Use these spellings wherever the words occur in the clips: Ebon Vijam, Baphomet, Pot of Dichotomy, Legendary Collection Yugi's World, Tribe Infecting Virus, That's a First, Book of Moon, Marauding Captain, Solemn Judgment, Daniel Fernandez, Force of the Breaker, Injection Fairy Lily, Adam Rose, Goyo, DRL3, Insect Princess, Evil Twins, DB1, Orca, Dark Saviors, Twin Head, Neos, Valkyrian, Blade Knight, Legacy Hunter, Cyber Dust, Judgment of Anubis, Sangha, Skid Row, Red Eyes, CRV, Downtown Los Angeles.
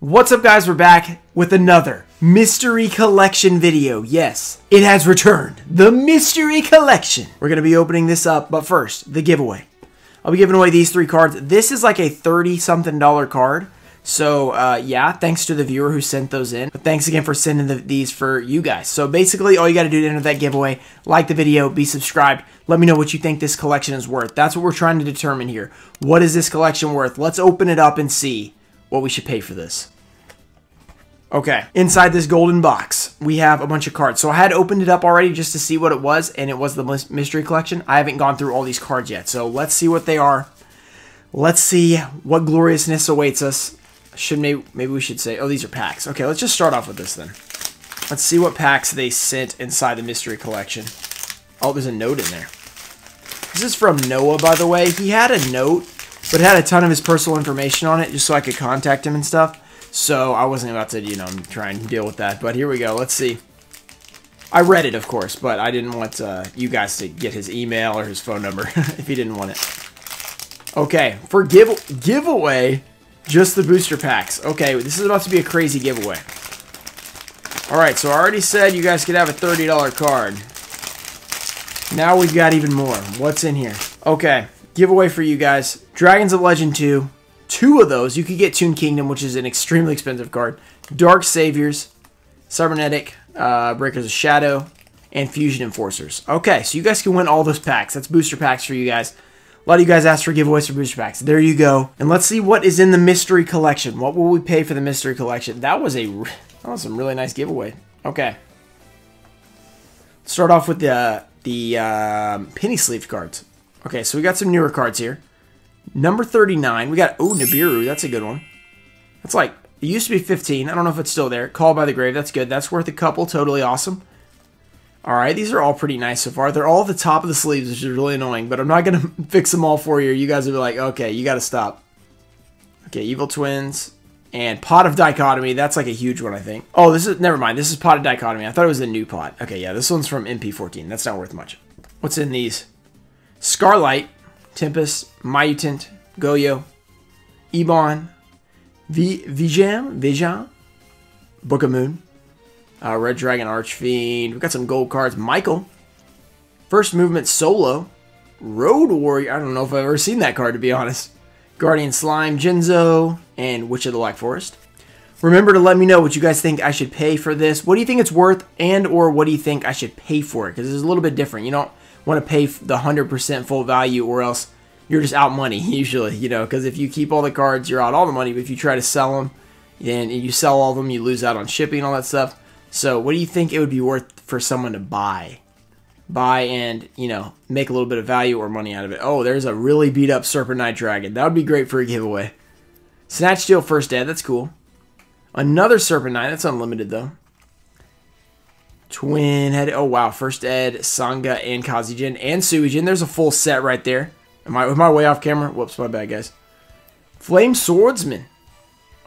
What's up guys, we're back with another mystery collection video. Yes, it has returned, the mystery collection. We're gonna be opening this up, but first, the giveaway. I'll be giving away these three cards. This is like a $30-something card, so yeah, thanks to the viewer who sent those in. But thanks again for sending these for you guys. So basically, all you gotta do to enter that giveaway, like the video, be subscribed, let me know what you think this collection is worth. That's what we're trying to determine here. What is this collection worth? Let's open it up and see what we should pay for this. Okay, inside this golden box, we have a bunch of cards. So I had opened it up already just to see what it was, and it was the mystery collection. I haven't gone through all these cards yet, so let's see what they are. Let's see what gloriousness awaits us. Should maybe we should say, oh, these are packs. Okay, let's just start off with this then. Let's see what packs they sent inside the mystery collection. Oh, there's a note in there. This is from Noah, by the way. He had a note, but it had a ton of his personal information on it just so I could contact him and stuff. So I wasn't about to, you know, try and deal with that. But here we go. Let's see. I read it, of course, but I didn't want you guys to get his email or his phone number if he didn't want it. Okay. For giveaway, just the booster packs. Okay. This is about to be a crazy giveaway. All right. So I already said you guys could have a $30 card. Now we've got even more. What's in here? Okay. Giveaway for you guys. Dragons of Legend 2. Two of those. You could get Toon Kingdom, which is an extremely expensive card. Dark Saviors. Cybernetic. Breakers of Shadow. And Fusion Enforcers. Okay, so you guys can win all those packs. That's booster packs for you guys. A lot of you guys asked for giveaways for booster packs. There you go. And let's see what is in the mystery collection. What will we pay for the mystery collection? That was some really nice giveaway. Okay. Start off with the penny sleeve cards. Okay, so we got some newer cards here. Number 39, we got, oh, Nibiru, that's a good one. That's like, it used to be 15, I don't know if it's still there. Call by the Grave, that's good, that's worth a couple, totally awesome. Alright, these are all pretty nice so far. They're all at the top of the sleeves, which is really annoying, but I'm not going to fix them all for you. You guys will be like, okay, you got to stop. Okay, Evil Twins, and Pot of Dichotomy, that's like a huge one, I think. Oh, this is, never mind, this is Pot of Dichotomy, I thought it was the new pot. Okay, yeah, this one's from MP14, that's not worth much. What's in these? Scarlight, Tempest, Myutant, Goyo, Ebon, Vijam, Book of Moon, Red Dragon Archfiend. We've got some gold cards. Michael, First Movement Solo, Road Warrior. I don't know if I've ever seen that card, to be honest. Guardian Slime, Jinzo, and Witch of the Black Forest. Remember to let me know what you guys think I should pay for this. What do you think it's worth, and or what do you think I should pay for it? Because it's a little bit different. You know, want to pay the 100% full value or else you're just out money usually, you know, because if you keep all the cards, you're out all the money, but if you try to sell them, then you sell all of them, you lose out on shipping, all that stuff. So what do you think it would be worth for someone to buy and, you know, make a little bit of value or money out of it? Oh, there's a really beat up Serpent Knight Dragon. That would be great for a giveaway. Snatch Deal First Dead, that's cool. Another Serpent Knight, that's unlimited though. Twin Head, oh wow, First Ed, Sangha, and Kazijin, and Suijin. There's a full set right there. Am I way off camera? Whoops, my bad, guys. Flame Swordsman.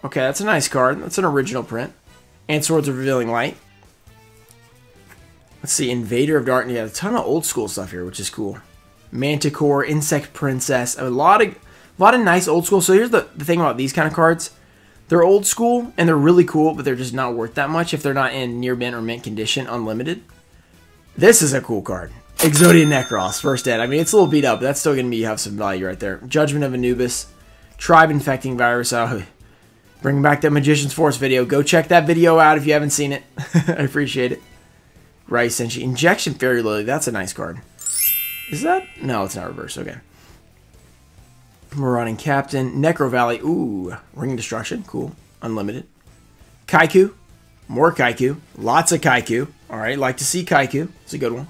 Okay, that's a nice card. That's an original print. And Swords of Revealing Light. Let's see, Invader of Darkness. Yeah, a ton of old school stuff here, which is cool. Manticore, Insect Princess, a lot of nice old school. So here's the thing about these kind of cards. They're old school, and they're really cool, but they're just not worth that much if they're not in near mint or mint condition, unlimited. This is a cool card. Exodia Necros, First Dead. I mean, it's a little beat up, but that's still going to be have some value right there. Judgment of Anubis, Tribe Infecting Virus. Bring back that Magician's Force video. Go check that video out if you haven't seen it. I appreciate it. Rice and she Injection Fairy Lily. That's a nice card. Is that? No, it's not reverse. Okay. Marauding Captain, Necro Valley, ooh, Ring Destruction, cool, unlimited. Kaiju, more Kaiju, lots of Kaiju, alright, like to see Kaiju, it's a good one.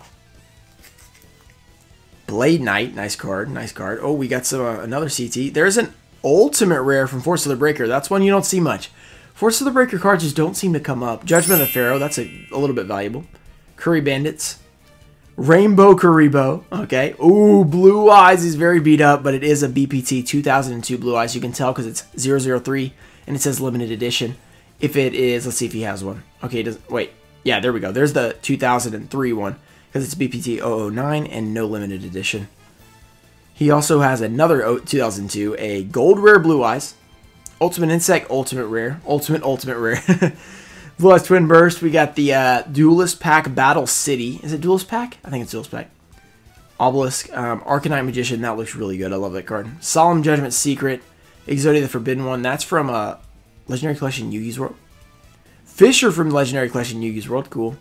Blade Knight, nice card, nice card. Oh, we got some another CT. There's an Ultimate Rare from Force of the Breaker, that's one you don't see much. Force of the Breaker cards just don't seem to come up. Judgment of the Pharaoh, that's a little bit valuable. Curry Bandits. Rainbow Karibo, okay. Ooh, Blue Eyes is very beat up, but it is a BPT 2002 Blue Eyes. You can tell because it's 003 and it says limited edition. If it is, let's see if he has one. Okay, it doesn't, wait. Yeah, there we go. There's the 2003 one because it's BPT 009 and no limited edition. He also has another 2002, a Gold Rare Blue Eyes, Ultimate Insect, Ultimate Rare. Ultimate Rare. Blue Eyes Twin Burst. We got the Duelist Pack Battle City. Is it Duelist Pack? I think it's Duelist Pack. Obelisk. Arcanine Magician. That looks really good. I love that card. Solemn Judgment Secret. Exodia the Forbidden One. That's from Legendary Collection Yugi's World. Fisher from Legendary Collection Yugi's World. Cool.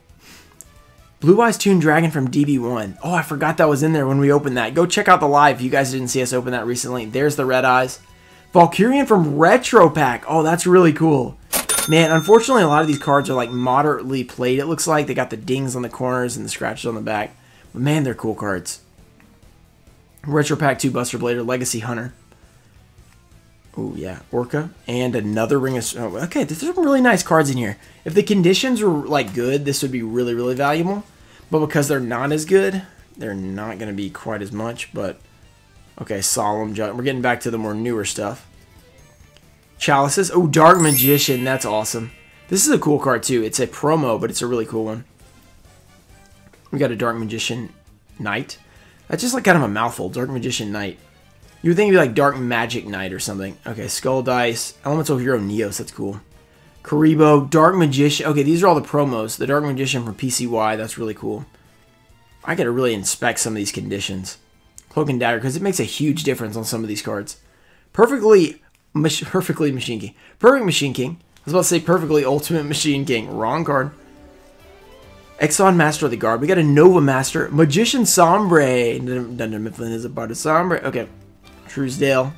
Blue Eyes Toon Dragon from DB1. Oh, I forgot that was in there when we opened that. Go check out the live if you guys didn't see us open that recently. There's the Red Eyes. Valkyrian from Retro Pack. Oh, that's really cool. Man, unfortunately, a lot of these cards are like moderately played. It looks like they got the dings on the corners and the scratches on the back. But man, they're cool cards. Retro Pack 2 Buster Blader, Legacy Hunter. Oh, yeah. Orca. And another Ring of... Oh, okay, there's some really nice cards in here. If the conditions were, like, good, this would be really, really valuable. But because they're not as good, they're not going to be quite as much. But, okay, Solemn Judgment. We're getting back to the more newer stuff. Chalices. Oh, Dark Magician. That's awesome. This is a cool card, too. It's a promo, but it's a really cool one. We got a Dark Magician Knight. That's just, like, kind of a mouthful. Dark Magician Knight. You would think it'd be like Dark Magic Knight or something. Okay, Skull Dice, Elemental Hero Neos, that's cool. Karibo, Dark Magician. Okay, these are all the promos. The Dark Magician from PCY, that's really cool. I gotta really inspect some of these conditions. Cloak and Dagger, because it makes a huge difference on some of these cards. Perfectly Machine King. Perfect Machine King. I was about to say Perfectly Ultimate Machine King. Wrong card. Exxon Master of the Guard. We got a Nova Master. Magician Sombre. Dunder Mifflin is a part of Sombre. Okay. Truesdale,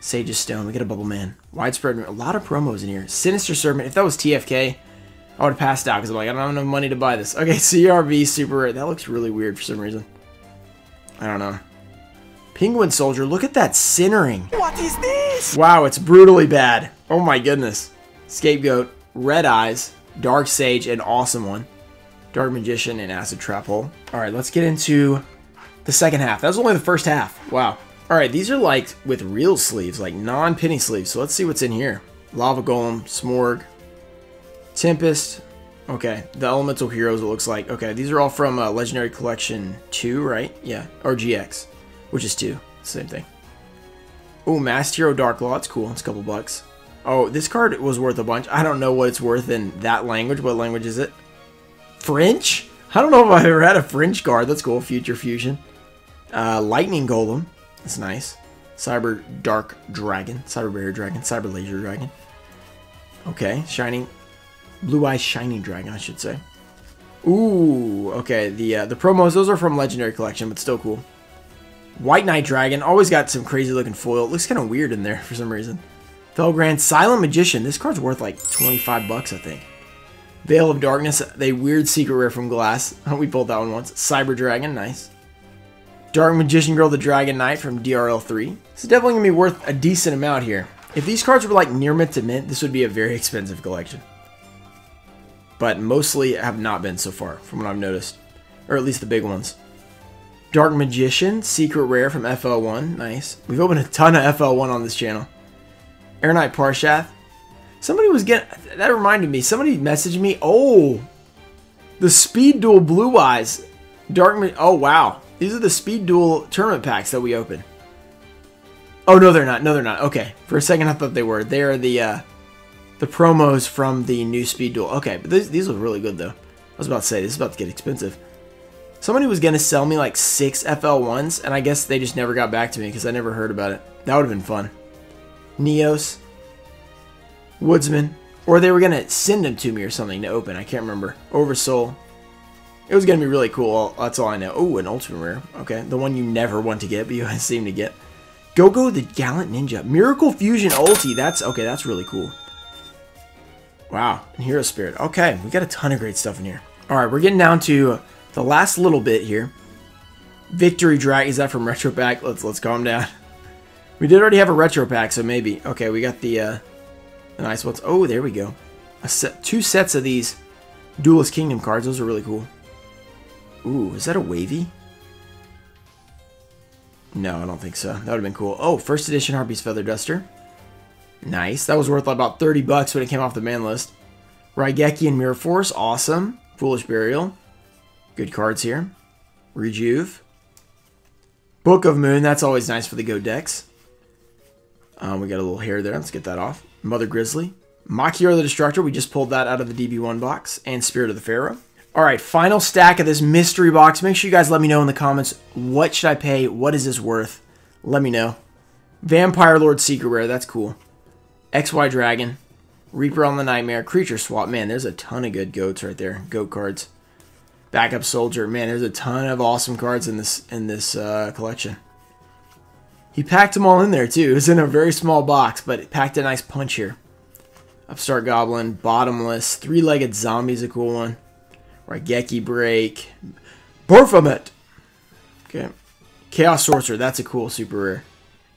Sage's Stone. We got a Bubble Man. Widespread. A lot of promos in here. Sinister Serpent. If that was TFK, I would have passed out because I'm like, I don't have enough money to buy this. Okay, CRV Super Rare. That looks really weird for some reason. I don't know. Penguin Soldier. Look at that centering. What is this? Wow, it's brutally bad. Oh my goodness. Scapegoat, Red Eyes, Dark Sage, an awesome one. Dark Magician and Acid Trap Hole. All right, let's get into the second half. That was only the first half. Wow. Alright, these are like with real sleeves, like non-penny sleeves. So let's see what's in here. Lava Golem, Smorg, Tempest. Okay, the Elemental Heroes it looks like. Okay, these are all from Legendary Collection 2, right? Yeah, or GX, which is 2. Same thing. Oh, Masked Hero Darklaw. It's cool. It's a couple bucks. Oh, this card was worth a bunch. I don't know what it's worth in that language. What language is it? French? I don't know if I've ever had a French card. That's cool. Future Fusion. Lightning Golem. That's nice. Cyber Dark Dragon. Cyber Barrier Dragon. Cyber Laser Dragon. Okay. Shining. Blue Eyes Shining Dragon, I should say. Ooh. Okay. The promos, those are from Legendary Collection, but still cool. White Knight Dragon. Always got some crazy looking foil. It looks kind of weird in there for some reason. Felgrand Silent Magician. This card's worth like 25 bucks, I think. Veil of Darkness. They weird secret rare from Glass. We pulled that one once. Cyber Dragon. Nice. Dark Magician Girl, the Dragon Knight from DRL3. This is definitely going to be worth a decent amount here. If these cards were like near mint to mint, this would be a very expensive collection. But mostly have not been so far, from what I've noticed. Or at least the big ones. Dark Magician, Secret Rare from FL1. Nice. We've opened a ton of FL1 on this channel. Air Knight Parshath. Somebody was getting... That reminded me. Somebody messaged me. Oh! The Speed Duel Blue Eyes. Oh, wow. These are the Speed Duel tournament packs that we open. Oh, no, they're not. No, they're not. Okay. For a second, I thought they were. They are the promos from the new Speed Duel. Okay, but these look really good, though. I was about to say, this is about to get expensive. Somebody was going to sell me, like, 6 FL1s, and I guess they just never got back to me because I never heard about it. That would have been fun. Neos. Woodsman. Or they were going to send them to me or something to open. I can't remember. Oversoul. It was going to be really cool. That's all I know. Oh, an Ultimate Rare. Okay, the one you never want to get, but you seem to get. Go-Go the Gallant Ninja. Miracle Fusion Ulti. That's, okay, that's really cool. Wow, and Hero Spirit. Okay, we got a ton of great stuff in here. All right, we're getting down to the last little bit here. Victory Drag. Is that from Retro Pack? Let's calm down. We did already have a Retro Pack, so maybe. Okay, we got the nice ones. Oh, there we go. Two sets of these Duelist Kingdom cards. Those are really cool. Ooh, is that a Wavy? No, I don't think so. That would have been cool. Oh, first edition Harpy's Feather Duster. Nice. That was worth about 30 bucks when it came off the man list. Raigeki and Mirror Force. Awesome. Foolish Burial. Good cards here. Rejuve. Book of Moon. That's always nice for the Go decks. We got a little hair there. Let's get that off. Mother Grizzly. Makiura the Destructor. We just pulled that out of the DB1 box. And Spirit of the Pharaoh. All right, final stack of this mystery box. Make sure you guys let me know in the comments. What should I pay? What is this worth? Let me know. Vampire Lord Seeker Rare. That's cool. XY Dragon. Reaper on the Nightmare. Creature Swap. Man, there's a ton of good goats right there. Goat cards. Backup Soldier. Man, there's a ton of awesome cards in this collection. He packed them all in there, too. It was in a very small box, but it packed a nice punch here. Upstart Goblin. Bottomless. Three-Legged Zombie's a cool one. Raigeki Break. Baphomet. Okay. Chaos Sorcerer. That's a cool super rare.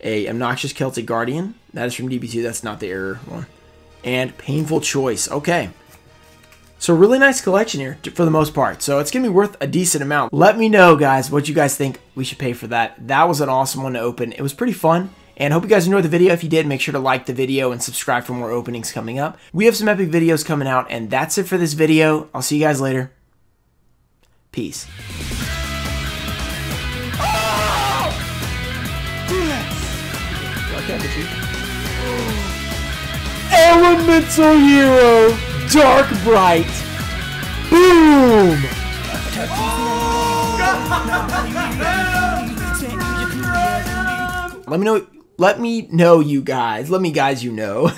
A Obnoxious Celtic Guardian. That is from DB2. That's not the error one. And Painful Choice. Okay. So really nice collection here for the most part. So it's going to be worth a decent amount. Let me know, guys, what you guys think we should pay for that. That was an awesome one to open. It was pretty fun. And I hope you guys enjoyed the video. If you did, make sure to like the video and subscribe for more openings coming up. We have some epic videos coming out. And that's it for this video. I'll see you guys later. Peace. Elemental Hero, Dark Bright, boom! Oh, let me know you guys, you know,